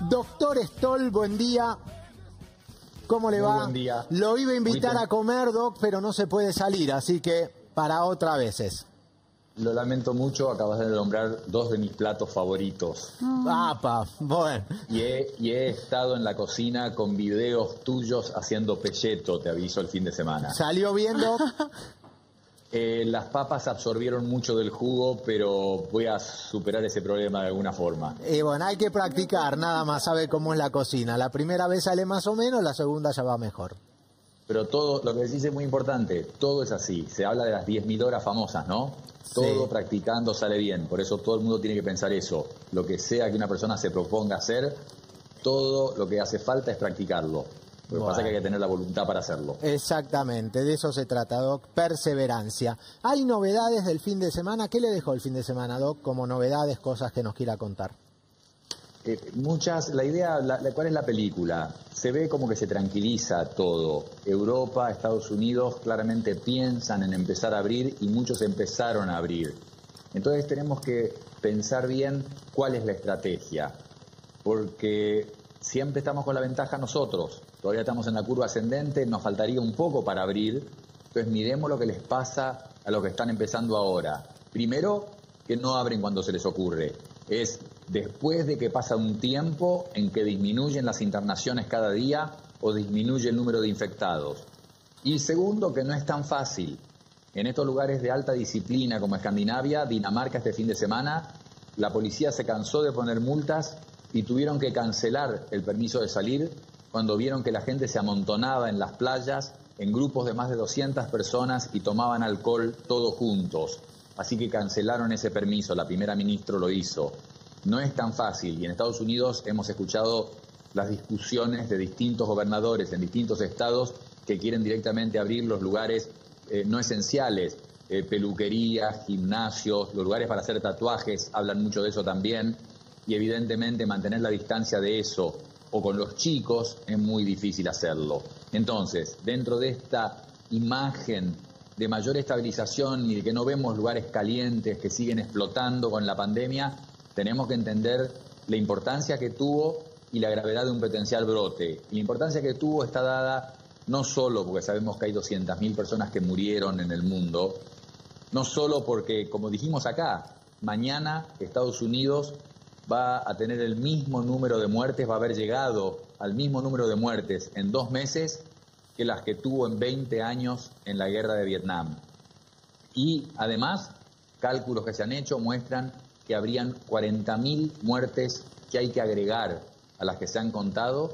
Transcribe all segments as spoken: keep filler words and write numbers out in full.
Doctor Stoll, buen día. ¿Cómo le va? Muy buen día. Lo iba a invitar a comer, Doc, pero no se puede salir, así que para otra veces. Lo lamento mucho, acabas de nombrar dos de mis platos favoritos. ¡Apa! Bueno. Y he, y he estado en la cocina con videos tuyos haciendo pelleto, te aviso, el fin de semana. ¿Salió bien, Doc? Eh, las papas absorbieron mucho del jugo, pero voy a superar ese problema de alguna forma. Eh, bueno, hay que practicar, nada más sabe cómo es la cocina. La primera vez sale más o menos, la segunda ya va mejor. Pero todo, lo que decís es muy importante, todo es así. Se habla de las diez mil horas famosas, ¿no? Todo sí. Practicando sale bien, por eso todo el mundo tiene que pensar eso. Lo que sea que una persona se proponga hacer, todo lo que hace falta es practicarlo. Lo que bueno. pasa es que hay que tener la voluntad para hacerlo. Exactamente, de eso se trata, Doc, perseverancia. ¿Hay novedades del fin de semana? ¿Qué le dejó el fin de semana, Doc, como novedades, cosas que nos quiera contar? Eh, muchas, la idea, la, la, ¿cuál es la película? Se ve como que se tranquiliza todo. Europa, Estados Unidos, claramente piensan en empezar a abrir y muchos empezaron a abrir. Entonces tenemos que pensar bien cuál es la estrategia, porque siempre estamos con la ventaja nosotros. Todavía estamos en la curva ascendente, nos faltaría un poco para abrir. Entonces miremos lo que les pasa a los que están empezando ahora. Primero, que no abren cuando se les ocurre. Es después de que pasa un tiempo en que disminuyen las internaciones cada día o disminuye el número de infectados. Y segundo, que no es tan fácil. En estos lugares de alta disciplina como Escandinavia, Dinamarca este fin de semana, la policía se cansó de poner multas y tuvieron que cancelar el permiso de salir cuando vieron que la gente se amontonaba en las playas en grupos de más de doscientas personas y tomaban alcohol todos juntos. Así que cancelaron ese permiso, la primera ministra lo hizo. No es tan fácil y en Estados Unidos hemos escuchado las discusiones de distintos gobernadores en distintos estados que quieren directamente abrir los lugares eh, no esenciales, eh, peluquerías, gimnasios, los lugares para hacer tatuajes, hablan mucho de eso también y evidentemente mantener la distancia de eso o con los chicos es muy difícil hacerlo. Entonces, dentro de esta imagen de mayor estabilización y de que no vemos lugares calientes que siguen explotando con la pandemia, tenemos que entender la importancia que tuvo y la gravedad de un potencial brote. La importancia que tuvo está dada no solo porque sabemos que hay doscientas mil personas que murieron en el mundo, no solo porque, como dijimos acá, mañana Estados Unidos va a tener el mismo número de muertes, va a haber llegado al mismo número de muertes en dos meses que las que tuvo en veinte años en la guerra de Vietnam. Y además, cálculos que se han hecho muestran que habrían cuarenta mil muertes que hay que agregar a las que se han contado,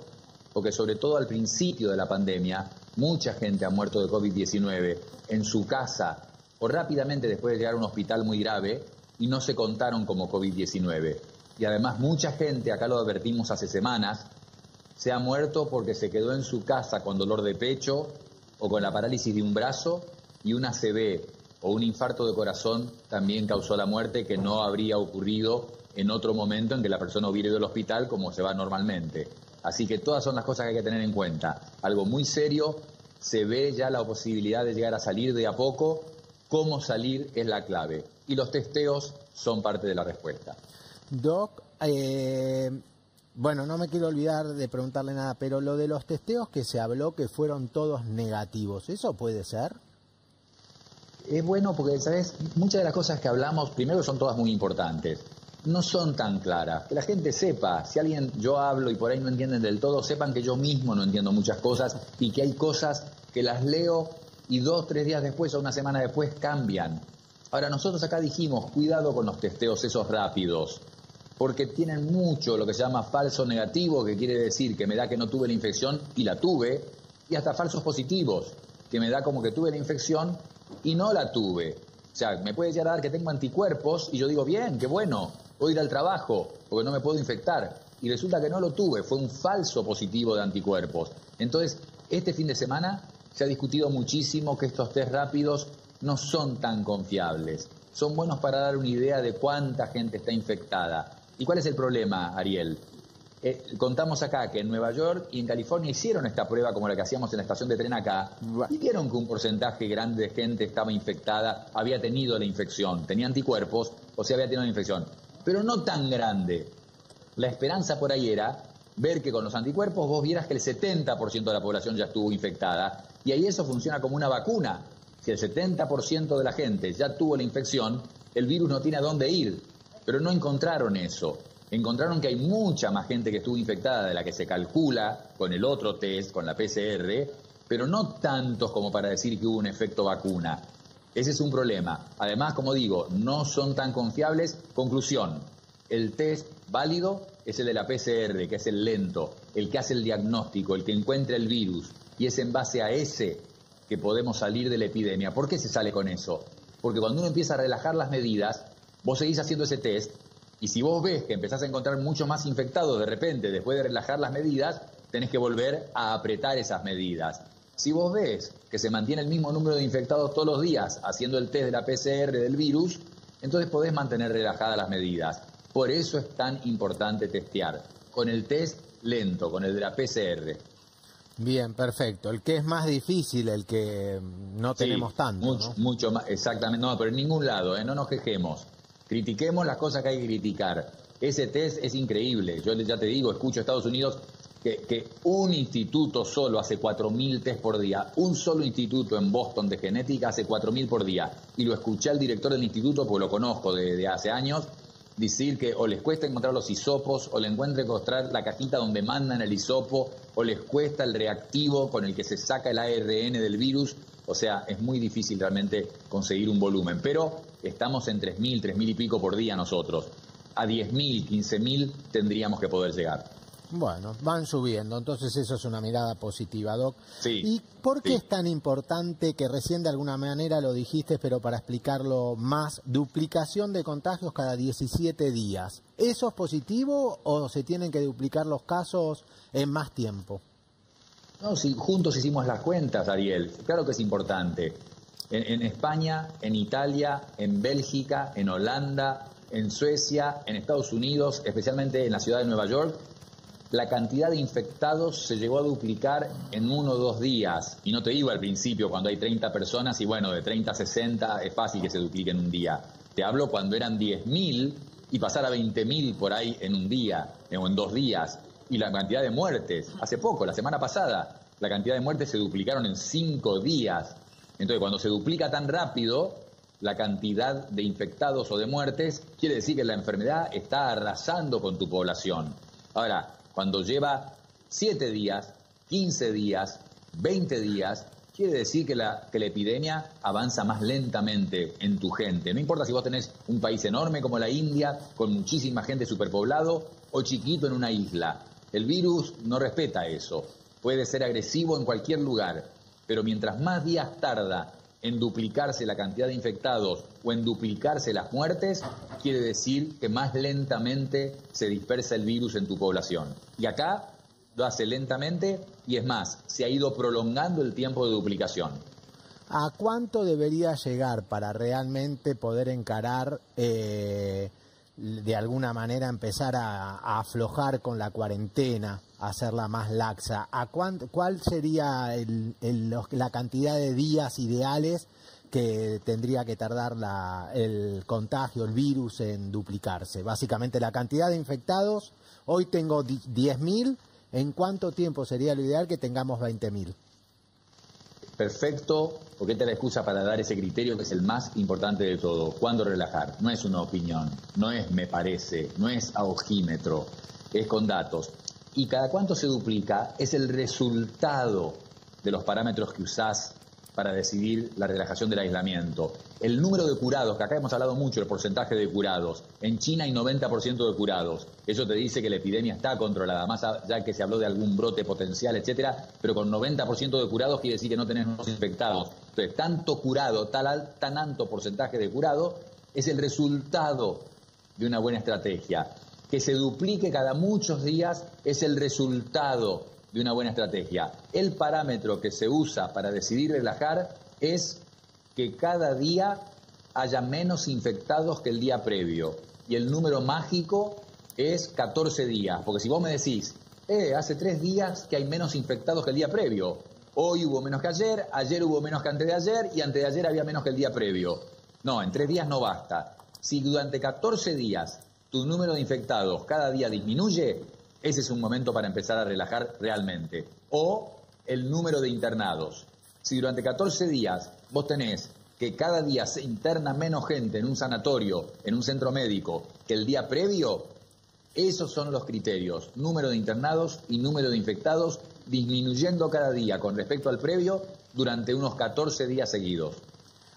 porque sobre todo al principio de la pandemia, mucha gente ha muerto de COVID diecinueve en su casa o rápidamente después de llegar a un hospital muy grave y no se contaron como COVID diecinueve. Y además mucha gente, acá lo advertimos hace semanas, se ha muerto porque se quedó en su casa con dolor de pecho o con la parálisis de un brazo y una A C V o un infarto de corazón también causó la muerte que no habría ocurrido en otro momento en que la persona hubiera ido al hospital como se va normalmente. Así que todas son las cosas que hay que tener en cuenta. Algo muy serio, se ve ya la posibilidad de llegar a salir de a poco, cómo salir es la clave y los testeos son parte de la respuesta. Doc, eh, bueno, no me quiero olvidar de preguntarle nada, pero lo de los testeos que se habló que fueron todos negativos, ¿eso puede ser? Es bueno porque, ¿sabes? Muchas de las cosas que hablamos, primero son todas muy importantes, no son tan claras. Que la gente sepa, si alguien, yo hablo y por ahí no entienden del todo, sepan que yo mismo no entiendo muchas cosas y que hay cosas que las leo y dos, tres días después o una semana después cambian. Ahora, nosotros acá dijimos, cuidado con los testeos esos rápidos, porque tienen mucho lo que se llama falso negativo, que quiere decir que me da que no tuve la infección y la tuve, y hasta falsos positivos, que me da como que tuve la infección y no la tuve. O sea, me puede llegar a dar que tengo anticuerpos y yo digo, bien, qué bueno, voy a ir al trabajo porque no me puedo infectar. Y resulta que no lo tuve, fue un falso positivo de anticuerpos. Entonces, este fin de semana se ha discutido muchísimo que estos test rápidos no son tan confiables. Son buenos para dar una idea de cuánta gente está infectada. ¿Y cuál es el problema, Ariel? Eh, contamos acá que en Nueva York y en California hicieron esta prueba como la que hacíamos en la estación de tren acá y vieron que un porcentaje grande de gente estaba infectada, había tenido la infección, tenía anticuerpos, o sea, había tenido la infección, pero no tan grande. La esperanza por ahí era ver que con los anticuerpos vos vieras que el setenta por ciento de la población ya estuvo infectada, y ahí eso funciona como una vacuna. Si el setenta por ciento de la gente ya tuvo la infección, el virus no tiene a dónde ir. Pero no encontraron eso. Encontraron que hay mucha más gente que estuvo infectada de la que se calcula con el otro test, con la P C R, pero no tantos como para decir que hubo un efecto vacuna. Ese es un problema. Además, como digo, no son tan confiables. Conclusión, el test válido es el de la P C R, que es el lento, el que hace el diagnóstico, el que encuentra el virus. Y es en base a ese que podemos salir de la epidemia. ¿Por qué se sale con eso? Porque cuando uno empieza a relajar las medidas, vos seguís haciendo ese test, y si vos ves que empezás a encontrar mucho más infectados de repente, después de relajar las medidas, tenés que volver a apretar esas medidas. Si vos ves que se mantiene el mismo número de infectados todos los días haciendo el test de la P C R del virus, entonces podés mantener relajadas las medidas. Por eso es tan importante testear, con el test lento, con el de la P C R. Bien, perfecto. El que es más difícil, el que no tenemos sí, tanto. Mucho, ¿no? mucho más, exactamente. No, pero en ningún lado, ¿eh? No nos quejemos. Critiquemos las cosas que hay que criticar. Ese test es increíble. Yo ya te digo, escucho a Estados Unidos que, que un instituto solo hace cuatro mil test por día. Un solo instituto en Boston de genética hace cuatro mil por día. Y lo escuché al director del instituto, porque lo conozco de, de hace años, decir que o les cuesta encontrar los hisopos, o le encuentran encontrar la cajita donde mandan el hisopo, o les cuesta el reactivo con el que se saca el A R N del virus. O sea, es muy difícil realmente conseguir un volumen. Pero estamos en tres mil, tres mil y pico por día nosotros. A diez mil, quince mil tendríamos que poder llegar. Bueno, van subiendo. Entonces eso es una mirada positiva, Doc. Sí. ¿Y por qué sí. es tan importante, que recién de alguna manera lo dijiste, pero para explicarlo más, duplicación de contagios cada diecisiete días? ¿Eso es positivo o se tienen que duplicar los casos en más tiempo? No, si juntos hicimos las cuentas, Ariel, claro que es importante. En, en España, en Italia, en Bélgica, en Holanda, en Suecia, en Estados Unidos, especialmente en la ciudad de Nueva York, la cantidad de infectados se llegó a duplicar en uno o dos días. Y no te digo al principio cuando hay treinta personas y bueno, de treinta a sesenta es fácil que se duplique en un día. Te hablo cuando eran diez mil y pasar a veinte mil por ahí en un día o en dos días. Y la cantidad de muertes, hace poco, la semana pasada, la cantidad de muertes se duplicaron en cinco días. Entonces, cuando se duplica tan rápido la cantidad de infectados o de muertes, quiere decir que la enfermedad está arrasando con tu población. Ahora, cuando lleva siete días, quince días, veinte días, quiere decir que la, que la epidemia avanza más lentamente en tu gente. No importa si vos tenés un país enorme como la India, con muchísima gente superpoblado, o chiquito en una isla. El virus no respeta eso. Puede ser agresivo en cualquier lugar, pero mientras más días tarda en duplicarse la cantidad de infectados o en duplicarse las muertes, quiere decir que más lentamente se dispersa el virus en tu población. Y acá lo hace lentamente y es más, se ha ido prolongando el tiempo de duplicación. ¿A cuánto debería llegar para realmente poder encarar... Eh... de alguna manera empezar a, a aflojar con la cuarentena, hacerla más laxa? ¿A cuán, ¿Cuál sería el, el, los, la cantidad de días ideales que tendría que tardar la, el contagio, el virus en duplicarse? Básicamente la cantidad de infectados, hoy tengo diez mil, ¿en cuánto tiempo sería lo ideal que tengamos veinte mil? Perfecto, porque esta es la excusa para dar ese criterio que es el más importante de todo. ¿Cuándo relajar? No es una opinión, no es me parece, no es a ojímetro, es con datos. Y cada cuánto se duplica es el resultado de los parámetros que usás para decidir la relajación del aislamiento. El número de curados, que acá hemos hablado mucho, el porcentaje de curados. En China hay noventa por ciento de curados. Eso te dice que la epidemia está controlada, más allá que se habló de algún brote potencial, etcétera, pero con noventa por ciento de curados quiere decir que no tenés nuevos infectados. Entonces, tanto curado, tal, tan alto porcentaje de curado, es el resultado de una buena estrategia. Que se duplique cada muchos días es el resultado de una buena estrategia. El parámetro que se usa para decidir relajar es que cada día haya menos infectados que el día previo. Y el número mágico es catorce días. Porque si vos me decís, eh, hace tres días que hay menos infectados que el día previo. Hoy hubo menos que ayer, ayer hubo menos que antes de ayer y antes de ayer había menos que el día previo. No, en tres días no basta. Si durante catorce días tu número de infectados cada día disminuye, Ese es un momento para empezar a relajar realmente. O el número de internados. Si durante catorce días vos tenés que cada día se interna menos gente en un sanatorio, en un centro médico, que el día previo, esos son los criterios. Número de internados y número de infectados disminuyendo cada día con respecto al previo durante unos catorce días seguidos.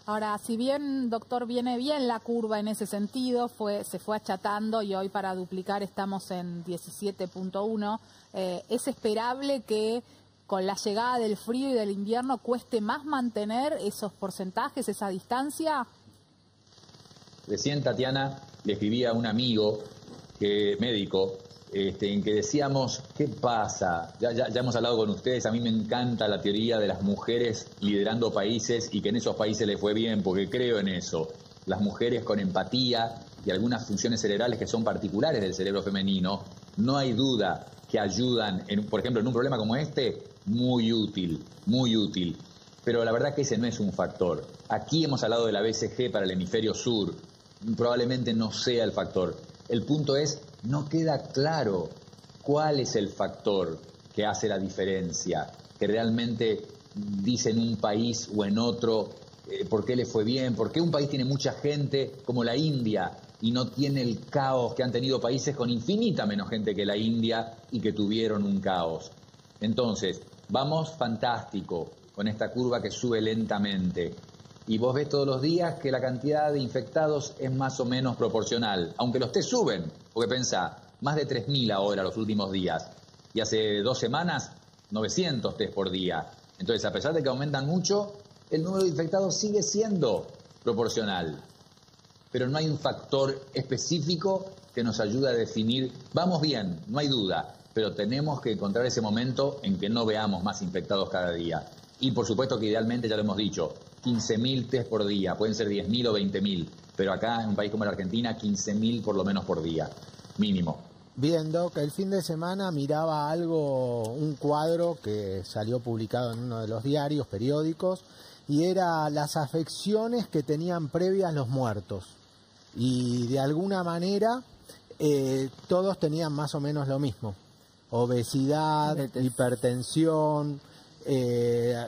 Ahora, si bien, doctor, viene bien la curva en ese sentido, fue, se fue achatando y hoy para duplicar estamos en diecisiete punto uno, eh, ¿es esperable que con la llegada del frío y del invierno cueste más mantener esos porcentajes, esa distancia? Recién, Tatiana, le escribí a un amigo que, médico este, en que decíamos, ¿qué pasa? Ya, ya, ya hemos hablado con ustedes, a mí me encanta la teoría de las mujeres liderando países y que en esos países les fue bien, porque creo en eso. Las mujeres con empatía y algunas funciones cerebrales que son particulares del cerebro femenino, no hay duda que ayudan, en, por ejemplo, en un problema como este, muy útil, muy útil. Pero la verdad que ese no es un factor. Aquí hemos hablado de la B C G para el hemisferio sur, probablemente no sea el factor. El punto es, no queda claro cuál es el factor que hace la diferencia, que realmente dice en un país o en otro eh, por qué le fue bien, por qué un país tiene mucha gente como la India y no tiene el caos que han tenido países con infinita menos gente que la India y que tuvieron un caos. Entonces, vamos fantástico con esta curva que sube lentamente. Y vos ves todos los días que la cantidad de infectados es más o menos proporcional, aunque los test suben, porque pensá, más de tres mil ahora los últimos días, y hace dos semanas, novecientos test por día. Entonces, a pesar de que aumentan mucho, el número de infectados sigue siendo proporcional. Pero no hay un factor específico que nos ayude a definir, vamos bien, no hay duda, pero tenemos que encontrar ese momento en que no veamos más infectados cada día. Y por supuesto que idealmente, ya lo hemos dicho, quince mil test por día, pueden ser diez mil o veinte mil, pero acá en un país como la Argentina, quince mil por lo menos por día, mínimo. Bien, Doc, el fin de semana miraba algo, un cuadro que salió publicado en uno de los diarios, periódicos, y era las afecciones que tenían previas los muertos. Y de alguna manera, eh, todos tenían más o menos lo mismo. Obesidad, hipertensión... Eh,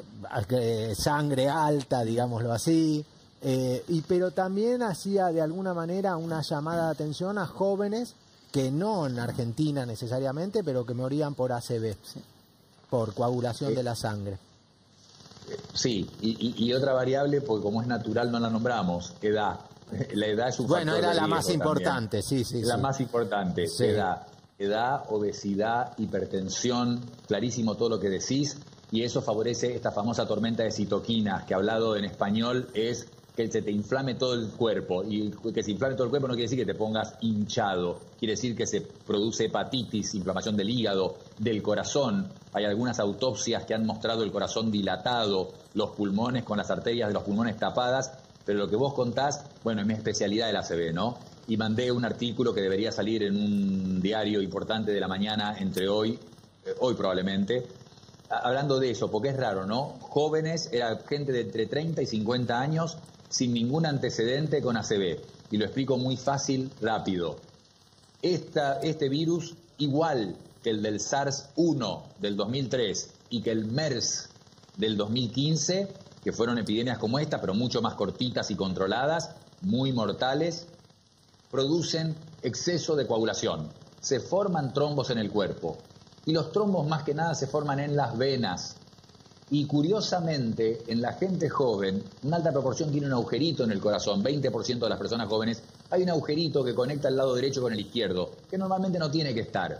eh, sangre alta, digámoslo así, eh, y, pero también hacía de alguna manera una llamada de atención a jóvenes que no en Argentina necesariamente, pero que morían por A C V, sí, por coagulación eh, de la sangre. Eh, sí, y, y, y otra variable, porque como es natural no la nombramos, edad. La edad es un bueno, factor era la más también. importante, sí, sí. La sí. más importante, sí. edad. Edad, obesidad, hipertensión, clarísimo todo lo que decís. Y eso favorece esta famosa tormenta de citoquinas, que hablado en español es que se te inflame todo el cuerpo. Y que se inflame todo el cuerpo no quiere decir que te pongas hinchado. Quiere decir que se produce hepatitis, inflamación del hígado, del corazón. Hay algunas autopsias que han mostrado el corazón dilatado, los pulmones con las arterias de los pulmones tapadas. Pero lo que vos contás, bueno, es mi especialidad del A C V, ¿no? Y mandé un artículo que debería salir en un diario importante de la mañana, entre hoy, eh, hoy probablemente... Hablando de eso, porque es raro, ¿no? Jóvenes, era gente de entre treinta y cincuenta años sin ningún antecedente con A C V. Y lo explico muy fácil, rápido. Esta, este virus, igual que el del SARS uno del dos mil tres y que el MERS del dos mil quince, que fueron epidemias como esta, pero mucho más cortitas y controladas, muy mortales, producen exceso de coagulación. Se forman trombos en el cuerpo. Y los trombos más que nada se forman en las venas. Y curiosamente, en la gente joven, una alta proporción tiene un agujerito en el corazón. veinte por ciento de las personas jóvenes, hay un agujerito que conecta el lado derecho con el izquierdo, que normalmente no tiene que estar.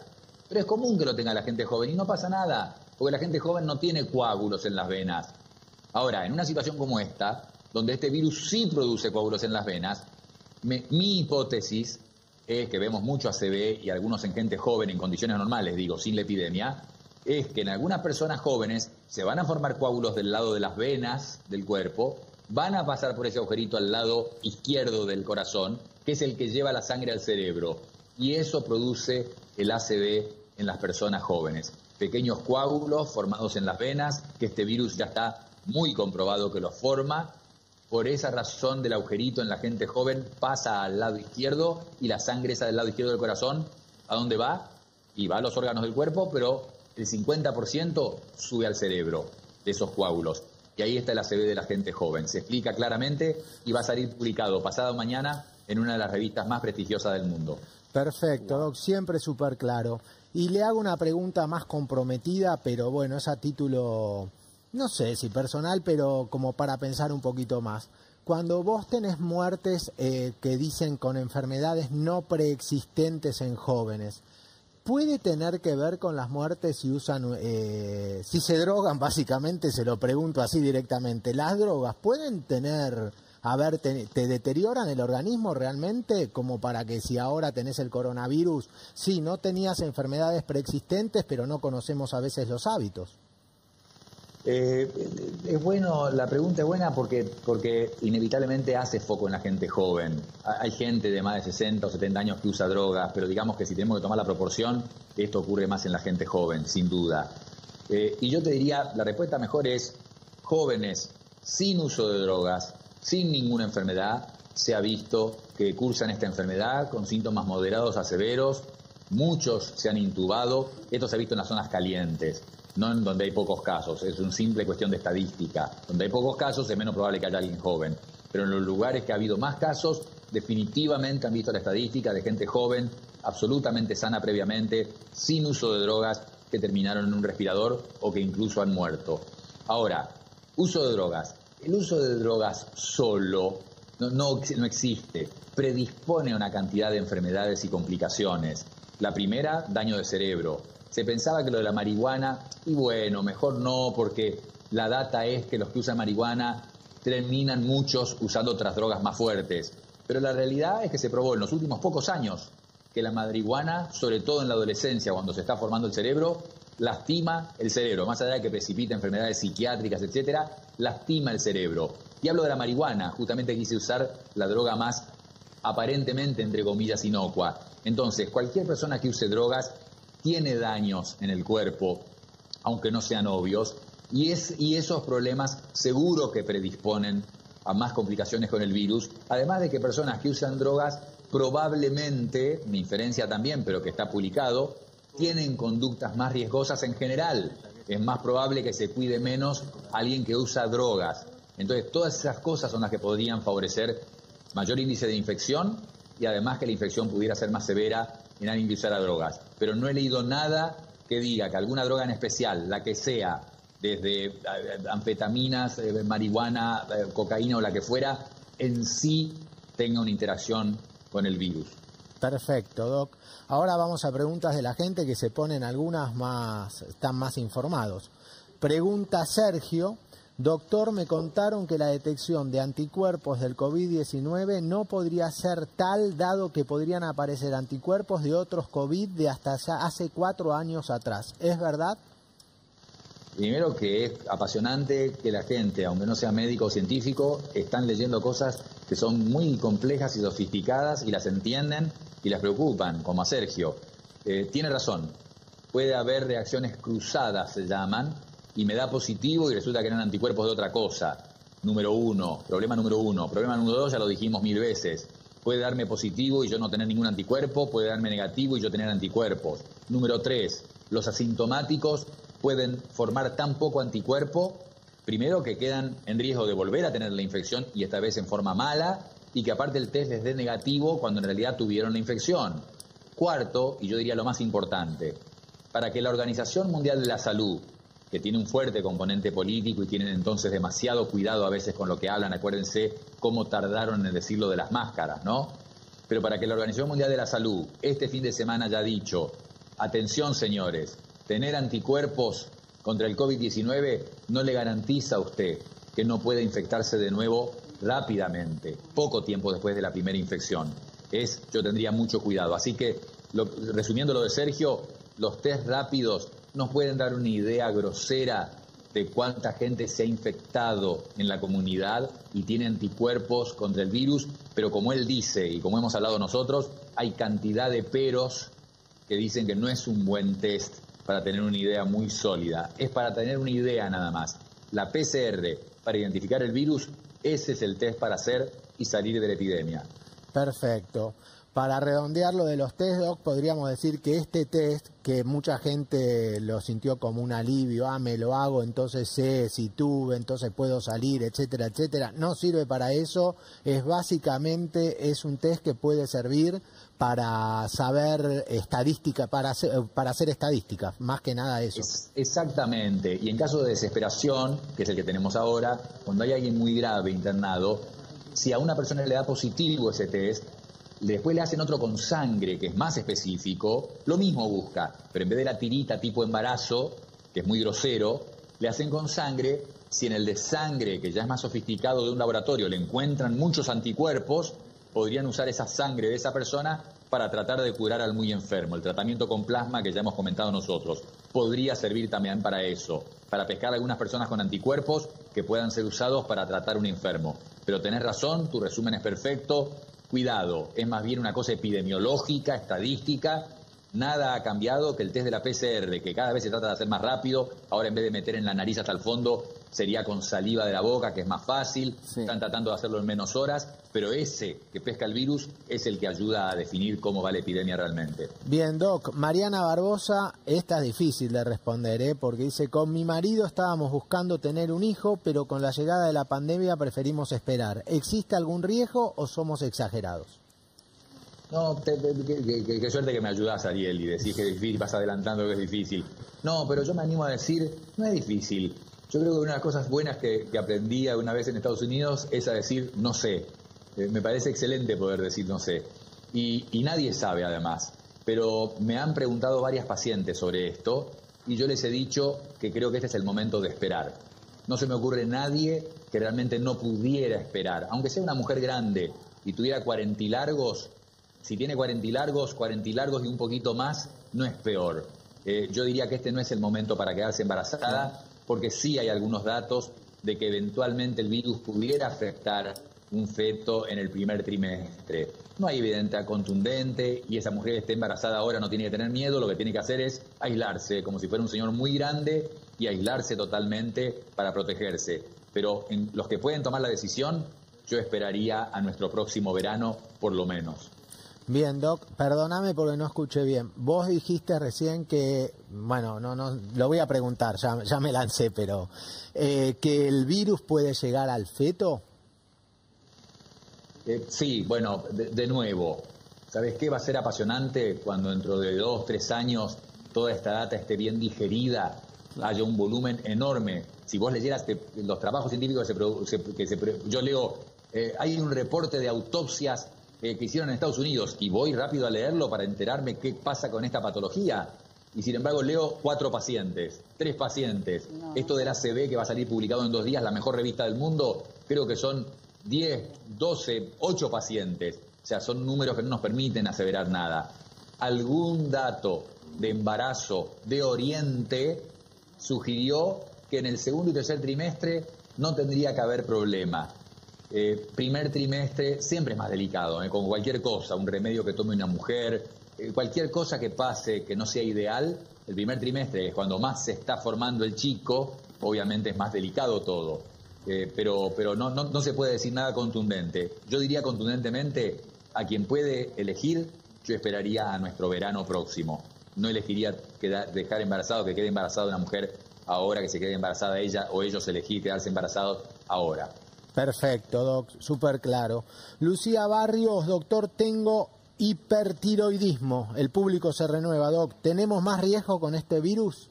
Pero es común que lo tenga la gente joven y no pasa nada, porque la gente joven no tiene coágulos en las venas. Ahora, en una situación como esta, donde este virus sí produce coágulos en las venas, me, mi hipótesis... es que vemos mucho A C V y algunos en gente joven, en condiciones normales, digo, sin la epidemia, es que en algunas personas jóvenes se van a formar coágulos del lado de las venas del cuerpo, van a pasar por ese agujerito al lado izquierdo del corazón, que es el que lleva la sangre al cerebro, y eso produce el A C V en las personas jóvenes. Pequeños coágulos formados en las venas, que este virus ya está muy comprobado que los forma. Por esa razón del agujerito en la gente joven pasa al lado izquierdo y la sangre esa del lado izquierdo del corazón, ¿a dónde va? y va a los órganos del cuerpo, pero el cincuenta por ciento sube al cerebro de esos coágulos. Y ahí está el A C V de la gente joven. Se explica claramente y va a salir publicado pasado mañana en una de las revistas más prestigiosas del mundo. Perfecto, Doc, siempre súper claro. Y le hago una pregunta más comprometida, pero bueno, es a título, no sé si personal, pero como para pensar un poquito más. Cuando vos tenés muertes eh, que dicen con enfermedades no preexistentes en jóvenes, ¿puede tener que ver con las muertes si usan, eh, si se drogan? Básicamente, se lo pregunto así directamente. ¿Las drogas pueden tener, a ver, te, te deterioran el organismo realmente? Como para que si ahora tenés el coronavirus, sí, no tenías enfermedades preexistentes, pero no conocemos a veces los hábitos. Eh, es bueno, la pregunta es buena porque, porque inevitablemente hace foco en la gente joven. Hay gente de más de sesenta o setenta años que usa drogas, pero digamos que si tenemos que tomar la proporción, esto ocurre más en la gente joven, sin duda. Eh, y yo te diría, la respuesta mejor es, jóvenes sin uso de drogas, sin ninguna enfermedad, se ha visto que cursan esta enfermedad con síntomas moderados a severos, muchos se han intubado, esto se ha visto en las zonas calientes. No en donde hay pocos casos, es una simple cuestión de estadística. Donde hay pocos casos es menos probable que haya alguien joven. Pero en los lugares que ha habido más casos, definitivamente han visto la estadística de gente joven, absolutamente sana previamente, sin uso de drogas, que terminaron en un respirador o que incluso han muerto. Ahora, uso de drogas. El uso de drogas solo no, no, no existe. Predispone a una cantidad de enfermedades y complicaciones. La primera, daño de cerebro. Se pensaba que lo de la marihuana, y bueno, mejor no, porque la data es que los que usan marihuana terminan muchos usando otras drogas más fuertes. Pero la realidad es que se probó en los últimos pocos años que la marihuana, sobre todo en la adolescencia, cuando se está formando el cerebro, lastima el cerebro. Más allá de que precipita enfermedades psiquiátricas, etcétera, lastima el cerebro. Y hablo de la marihuana, justamente quise usar la droga más aparentemente, entre comillas, inocua. Entonces, cualquier persona que use drogas tiene daños en el cuerpo, aunque no sean obvios, y, es, y esos problemas seguro que predisponen a más complicaciones con el virus, además de que personas que usan drogas probablemente, mi inferencia también, pero que está publicado, tienen conductas más riesgosas en general. Es más probable que se cuide menos alguien que usa drogas. Entonces, todas esas cosas son las que podrían favorecer mayor índice de infección y además que la infección pudiera ser más severa en alguien que usara drogas. Pero no he leído nada que diga que alguna droga en especial, la que sea, desde anfetaminas, marihuana, cocaína o la que fuera, en sí tenga una interacción con el virus. Perfecto, Doc. Ahora vamos a preguntas de la gente que se ponen algunas más, están más informados. Pregunta Sergio. Doctor, me contaron que la detección de anticuerpos del COVID diecinueve no podría ser tal, dado que podrían aparecer anticuerpos de otros COVID de hasta hace cuatro años atrás. ¿Es verdad? Primero que es apasionante que la gente, aunque no sea médico o científico, están leyendo cosas que son muy complejas y sofisticadas y las entienden y las preocupan, como a Sergio. Eh, tiene razón, puede haber reacciones cruzadas, se llaman, y me da positivo y resulta que eran anticuerpos de otra cosa. Número uno, problema número uno. Problema número dos, ya lo dijimos mil veces. Puede darme positivo y yo no tener ningún anticuerpo, puede darme negativo y yo tener anticuerpos. Número tres, los asintomáticos pueden formar tan poco anticuerpo, primero que quedan en riesgo de volver a tener la infección y esta vez en forma mala, y que aparte el test les dé negativo cuando en realidad tuvieron la infección. Cuarto, y yo diría lo más importante, para que la Organización Mundial de la Salud, que tiene un fuerte componente político y tienen entonces demasiado cuidado a veces con lo que hablan, acuérdense cómo tardaron en decirlo de las máscaras, ¿no? Pero para que la Organización Mundial de la Salud este fin de semana haya dicho, atención señores, tener anticuerpos contra el COVID diecinueve no le garantiza a usted que no pueda infectarse de nuevo rápidamente, poco tiempo después de la primera infección. Es, yo tendría mucho cuidado. Así que, lo, resumiendo lo de Sergio, los test rápidos nos pueden dar una idea grosera de cuánta gente se ha infectado en la comunidad y tiene anticuerpos contra el virus, pero como él dice y como hemos hablado nosotros, hay cantidad de peros que dicen que no es un buen test para tener una idea muy sólida. Es para tener una idea nada más. La P C R para identificar el virus, ese es el test para hacer y salir de la epidemia. Perfecto. Para redondear lo de los test, Doc, podríamos decir que este test, que mucha gente lo sintió como un alivio, ah, me lo hago, entonces sé si tuve, entonces puedo salir, etcétera, etcétera, no sirve para eso. Es básicamente, es un test que puede servir para saber estadística, para hacer, para hacer estadística, más que nada eso. Es, exactamente, y en caso de desesperación, que es el que tenemos ahora, cuando hay alguien muy grave internado, si a una persona le da positivo ese test, después le hacen otro con sangre, que es más específico, lo mismo busca, pero en vez de la tirita tipo embarazo, que es muy grosero, le hacen con sangre. Si en el de sangre, que ya es más sofisticado de un laboratorio, le encuentran muchos anticuerpos, podrían usar esa sangre de esa persona para tratar de curar al muy enfermo. El tratamiento con plasma que ya hemos comentado nosotros podría servir también para eso, para pescar a algunas personas con anticuerpos que puedan ser usados para tratar a un enfermo. Pero tenés razón, tu resumen es perfecto. Cuidado, es más bien una cosa epidemiológica, estadística. Nada ha cambiado, que el test de la P C R, que cada vez se trata de hacer más rápido, ahora en vez de meter en la nariz hasta el fondo, sería con saliva de la boca, que es más fácil, sí. Están tratando de hacerlo en menos horas, pero ese que pesca el virus es el que ayuda a definir cómo va la epidemia realmente. Bien, Doc. Mariana Barbosa, esta es difícil de responder, ¿eh? Porque dice, con mi marido estábamos buscando tener un hijo, pero con la llegada de la pandemia preferimos esperar. ¿Existe algún riesgo o somos exagerados? No, qué suerte que me ayudás, Ariel, y decís que es difícil, vas adelantando que es difícil. No, pero yo me animo a decir, no es difícil. Yo creo que una de las cosas buenas que, que aprendí una vez en Estados Unidos es a decir no sé. Eh, me parece excelente poder decir no sé. Y, y nadie sabe, además. Pero me han preguntado varias pacientes sobre esto y yo les he dicho que creo que este es el momento de esperar. No se me ocurre nadie que realmente no pudiera esperar. Aunque sea una mujer grande y tuviera cuarenta y largos, si tiene cuarenta y largos, cuarenta y largos y un poquito más, no es peor. Eh, yo diría que este no es el momento para quedarse embarazada, porque sí hay algunos datos de que eventualmente el virus pudiera afectar un feto en el primer trimestre. No hay evidencia contundente y esa mujer que esté embarazada ahora no tiene que tener miedo, lo que tiene que hacer es aislarse, como si fuera un señor muy grande, y aislarse totalmente para protegerse. Pero en los que pueden tomar la decisión, yo esperaría a nuestro próximo verano por lo menos. Bien, Doc, perdóname porque no escuché bien. Vos dijiste recién que, bueno, no, no, lo voy a preguntar, ya, ya me lancé, pero eh, ¿que el virus puede llegar al feto? Eh, sí, bueno, de, de nuevo, ¿sabés qué? Va a ser apasionante cuando dentro de dos, tres años toda esta data esté bien digerida, haya un volumen enorme. Si vos leyeras te, los trabajos científicos que se, produ, se, que se yo leo, eh, hay un reporte de autopsias Eh, que hicieron en Estados Unidos, y voy rápido a leerlo para enterarme qué pasa con esta patología, y sin embargo leo cuatro pacientes, tres pacientes, no. Esto del A C V que va a salir publicado en dos días, la mejor revista del mundo, creo que son diez, doce, ocho pacientes, o sea, son números que no nos permiten aseverar nada. Algún dato de embarazo de Oriente sugirió que en el segundo y tercer trimestre no tendría que haber problema. Eh, primer trimestre siempre es más delicado, ¿eh? Como cualquier cosa, un remedio que tome una mujer, eh, cualquier cosa que pase que no sea ideal, el primer trimestre es cuando más se está formando el chico, obviamente es más delicado todo, eh, pero, pero no, no, no se puede decir nada contundente. Yo diría contundentemente, a quien puede elegir, yo esperaría a nuestro verano próximo. No elegiría quedar, dejar embarazado, que quede embarazada una mujer ahora, que se quede embarazada ella o ellos, elegir quedarse embarazados ahora. Perfecto, Doc, súper claro. Lucía Barrios, doctor, tengo hipertiroidismo. El público se renueva, Doc. ¿Tenemos más riesgo con este virus?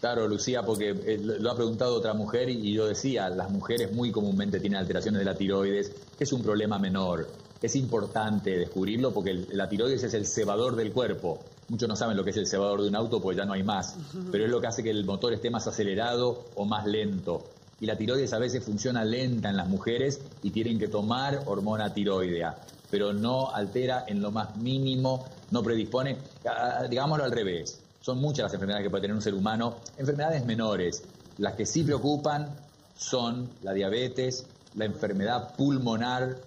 Claro, Lucía, porque lo ha preguntado otra mujer y yo decía, las mujeres muy comúnmente tienen alteraciones de la tiroides, que es un problema menor. Es importante descubrirlo porque la tiroides es el cebador del cuerpo. Muchos no saben lo que es el cebador de un auto porque ya no hay más, pero es lo que hace que el motor esté más acelerado o más lento. Y la tiroides a veces funciona lenta en las mujeres y tienen que tomar hormona tiroidea, pero no altera en lo más mínimo, no predispone, digámoslo al revés. Son muchas las enfermedades que puede tener un ser humano, enfermedades menores. Las que sí preocupan son la diabetes, la enfermedad pulmonar,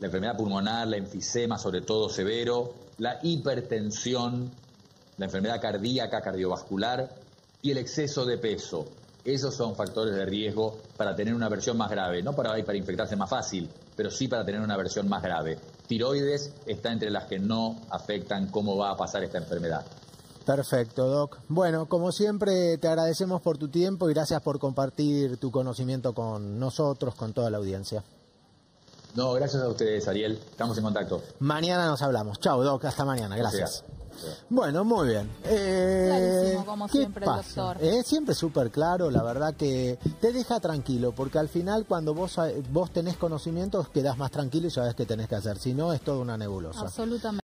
la enfermedad pulmonar, la enfisema sobre todo severo, la hipertensión, la enfermedad cardíaca, cardiovascular y el exceso de peso. Esos son factores de riesgo para tener una versión más grave, no para, para infectarse más fácil, pero sí para tener una versión más grave. tiroides está entre las que no afectan cómo va a pasar esta enfermedad. Perfecto, Doc. Bueno, como siempre, te agradecemos por tu tiempo y gracias por compartir tu conocimiento con nosotros, con toda la audiencia. No, gracias a ustedes, Ariel. Estamos en contacto. Mañana nos hablamos. Chao, Doc. Hasta mañana. Gracias. Gracias. Bueno, muy bien. Eh, Clarísimo, como siempre, doctor. ¿Eh? Siempre súper claro. La verdad que te deja tranquilo, porque al final cuando vos, vos tenés conocimientos quedás más tranquilo y sabés qué tenés que hacer. Si no, es toda una nebulosa. Absolutamente.